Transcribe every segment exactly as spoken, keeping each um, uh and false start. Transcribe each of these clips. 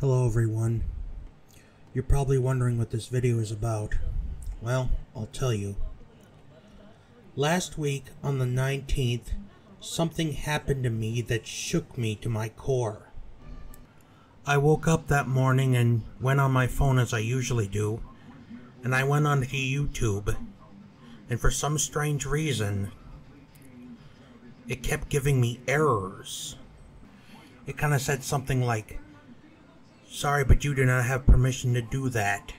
Hello everyone. You're probably wondering what this video is about. Well, I'll tell you. Last week on the nineteenth, something happened to me that shook me to my core. I woke up that morning and went on my phone as I usually do, and I went onto YouTube, and for some strange reason, it kept giving me errors. It kind of said something like, "Sorry, but you do not have permission to do that."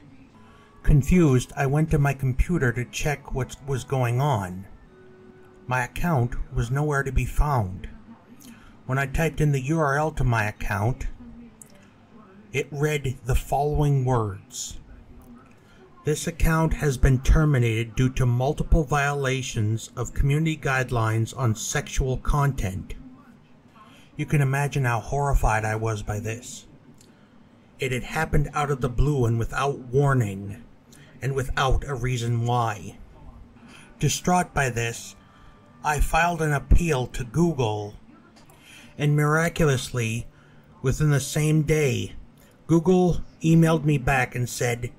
Confused, I went to my computer to check what was going on. My account was nowhere to be found. When I typed in the U R L to my account, it read the following words: "This account has been terminated due to multiple violations of community guidelines on sexual content." You can imagine how horrified I was by this. It had happened out of the blue and without warning, and without a reason why. Distraught by this, I filed an appeal to Google, and miraculously, within the same day, Google emailed me back and said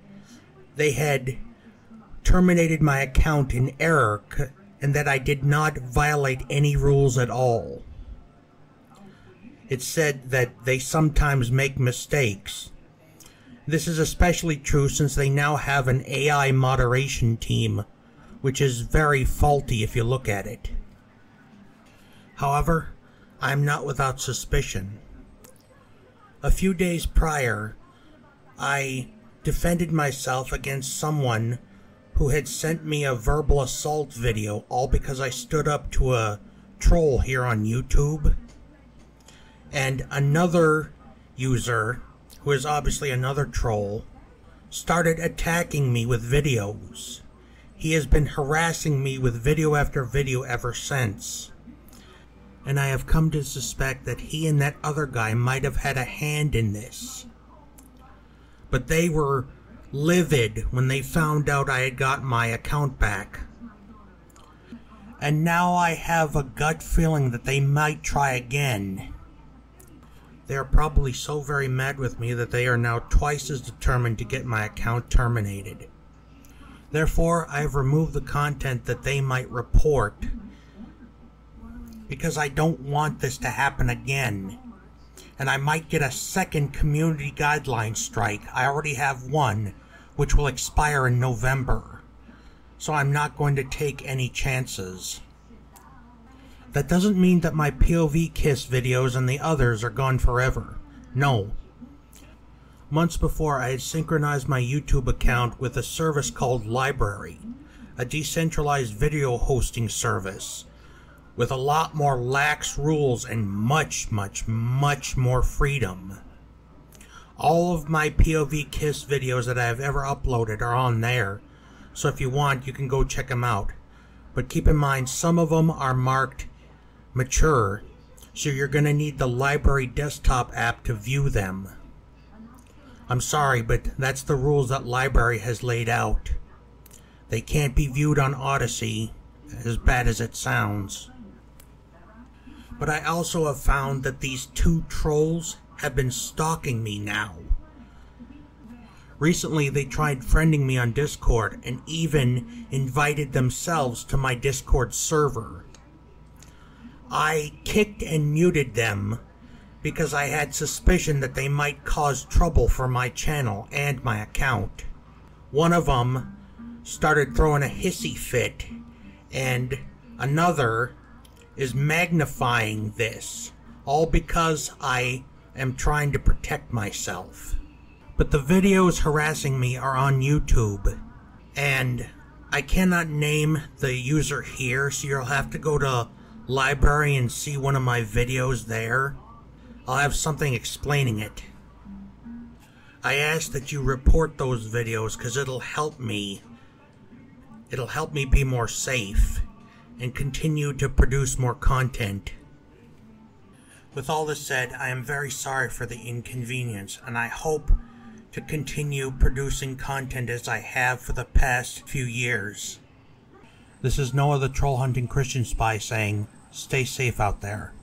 they had terminated my account in error and that I did not violate any rules at all. It said that they sometimes make mistakes. This is especially true since they now have an A I moderation team, which is very faulty if you look at it. However, I'm not without suspicion. A few days prior, I defended myself against someone who had sent me a verbal assault video, all because I stood up to a troll here on YouTube. And another user, who is obviously another troll, started attacking me with videos. He has been harassing me with video after video ever since. And I have come to suspect that he and that other guy might have had a hand in this. But they were livid when they found out I had got my account back. And now I have a gut feeling that they might try again. They are probably so very mad with me that they are now twice as determined to get my account terminated. Therefore, I have removed the content that they might report, because I don't want this to happen again. And I might get a second community guideline strike. I already have one, which will expire in November. So I'm not going to take any chances. That doesn't mean that my P O V kiss videos and the others are gone forever. No. Months before, I had synchronized my YouTube account with a service called L B R Y, a decentralized video hosting service, with a lot more lax rules and much, much, much more freedom. All of my P O V kiss videos that I have ever uploaded are on there, so if you want, you can go check them out. But keep in mind, some of them are marked mature, so you're going to need the L B R Y desktop app to view them. I'm sorry, but that's the rules that L B R Y has laid out. They can't be viewed on Odysee, as bad as it sounds. But I also have found that these two trolls have been stalking me now. Recently, they tried friending me on Discord and even invited themselves to my Discord server. I kicked and muted them because I had suspicion that they might cause trouble for my channel and my account. One of them started throwing a hissy fit, and another is magnifying this, all because I am trying to protect myself. But the videos harassing me are on YouTube, and I cannot name the user here, so you'll have to go to L B R Y and see one of my videos there. I'll have something explaining it. I ask that you report those videos because it'll help me. It'll help me be more safe and continue to produce more content. With all this said, I am very sorry for the inconvenience, and I hope to continue producing content as I have for the past few years. This is Noah the Troll Hunting Christian Spy saying, stay safe out there.